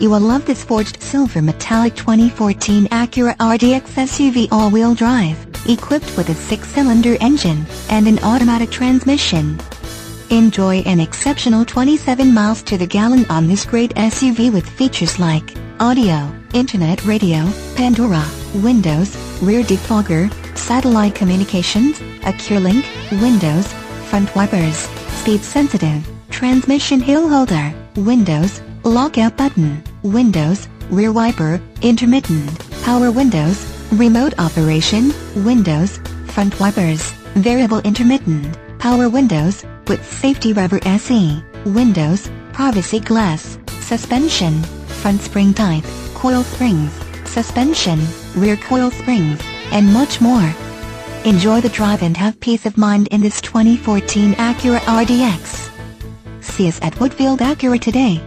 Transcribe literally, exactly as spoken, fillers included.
You will love this Forged Silver Metallic twenty fourteen Acura R D X S U V all-wheel drive, equipped with a six-cylinder engine and an automatic transmission. Enjoy an exceptional twenty-seven miles to the gallon on this great S U V with features like audio, internet radio, Pandora, windows, rear defogger, satellite communications, AcuraLink, windows, front wipers, speed-sensitive, transmission hill holder, windows, lockout button, windows, rear wiper, intermittent, power windows, remote operation, windows, front wipers, variable intermittent, power windows, with safety rubber S E, windows, privacy glass, suspension, front spring type, coil springs, suspension, rear coil springs, and much more. Enjoy the drive and have peace of mind in this twenty fourteen Acura R D X. See us at Woodfield Acura today.